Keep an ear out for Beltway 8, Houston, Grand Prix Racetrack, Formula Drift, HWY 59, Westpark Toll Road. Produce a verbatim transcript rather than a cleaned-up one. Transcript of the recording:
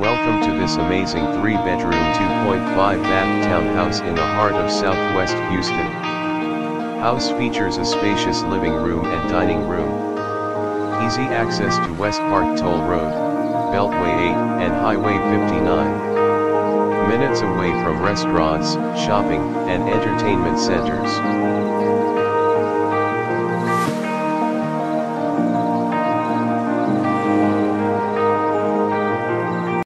Welcome to this amazing three bedroom two point five bath townhouse in the heart of Southwest Houston. House features a spacious living room and dining room. Easy access to Westpark Toll Road, Beltway eight, and Highway fifty-nine. Minutes away from restaurants, shopping, and entertainment centers.